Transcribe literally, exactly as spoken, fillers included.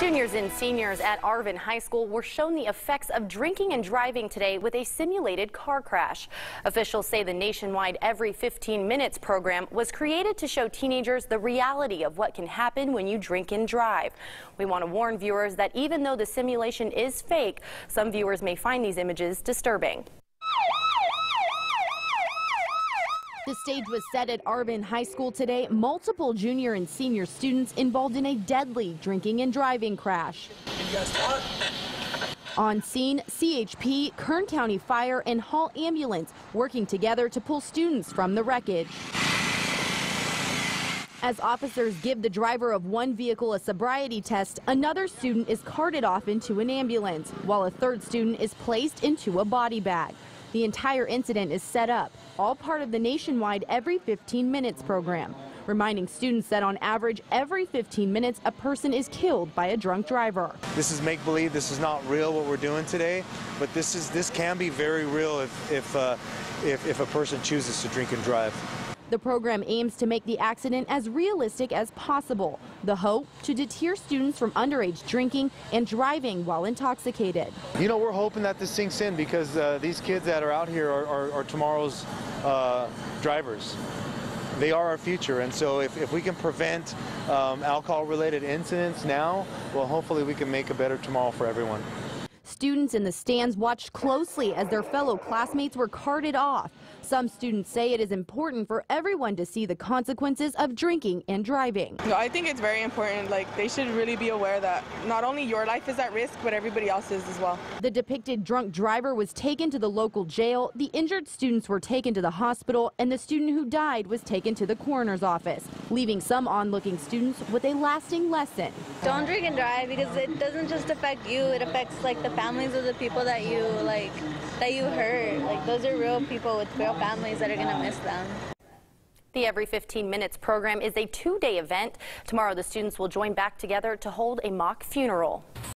Juniors and seniors at Arvin High School were shown the effects of drinking and driving today with a simulated car crash. Officials say the nationwide Every fifteen minutes program was created to show teenagers the reality of what can happen when you drink and drive. We want to warn viewers that even though the simulation is fake, some viewers may find these images disturbing. The stage was set at Arvin High School today. Multiple junior and senior students involved in a deadly drinking and driving crash. On scene, C H P, Kern County Fire, and Hall Ambulance working together to pull students from the wreckage. As officers give the driver of one vehicle a sobriety test, another student is carted off into an ambulance, while a third student is placed into a body bag. The entire incident is set up, all part of the nationwide Every fifteen minutes program, reminding students that on average, every fifteen minutes, a person is killed by a drunk driver. This is make-believe. This is not real what we're doing today, but this is this can be very real if, if, uh, if, if a person chooses to drink and drive. The program aims to make the accident as realistic as possible. The hope, to deter students from underage drinking and driving while intoxicated. You know, we're hoping that this sinks in because uh, these kids that are out here are, are, are tomorrow's uh, drivers. They are our future, and so if, if we can prevent um, alcohol-related incidents now, well, hopefully we can make a better tomorrow for everyone. Students in the stands watched closely as their fellow classmates were carted off. Some students say it is important for everyone to see the consequences of drinking and driving. No, I think it's very important. Like, they should really be aware that not only your life is at risk, but everybody else's as well. The depicted drunk driver was taken to the local jail. The injured students were taken to the hospital, and the student who died was taken to the coroner's office, leaving some onlooking students with a lasting lesson. Don't drink and drive, because it doesn't just affect you. It affects like the family. Families of the people that you like, that you hurt. Like, those are real people with real families that are gonna miss them. The Every fifteen minutes program is a two-day event. Tomorrow, the students will join back together to hold a mock funeral.